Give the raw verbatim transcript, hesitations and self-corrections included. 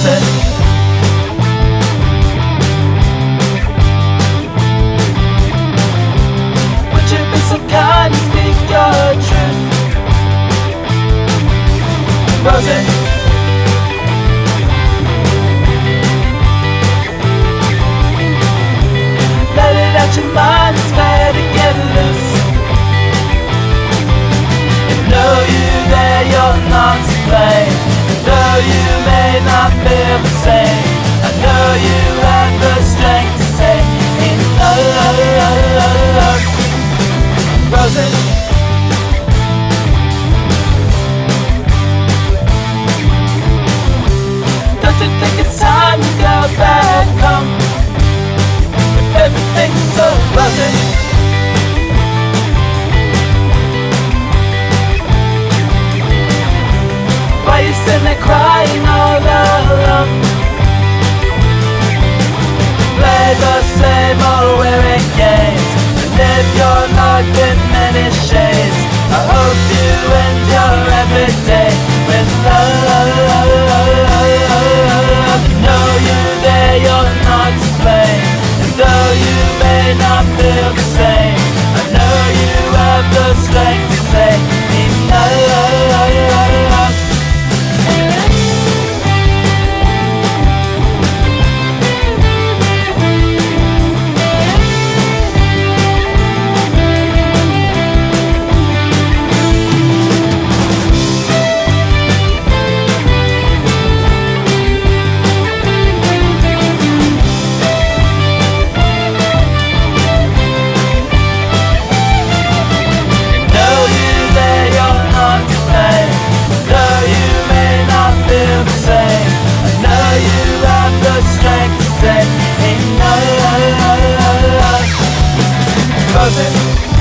closet. Would you be so kind to speak your truth, Rosie? Let it out your mind, it's fair to get loose. And know you that you're not to blame. And know you may not feel the same. I know you have the strength to say, in love, love, love, love, love, Rosie. Don't you think it's time to go back home? If everything's so Rosie. Why you sitting there crying all alone? Play the same old weary games and live your life in many shades. I hope you end your every day with love, love, love, love, love, love, love. Know you there, you're not to blame. And though you may not feel the same, I know you have the strength to say, love, love, love, love, love. Strength to say, hey, no, no, no, no, no, no. Rosie.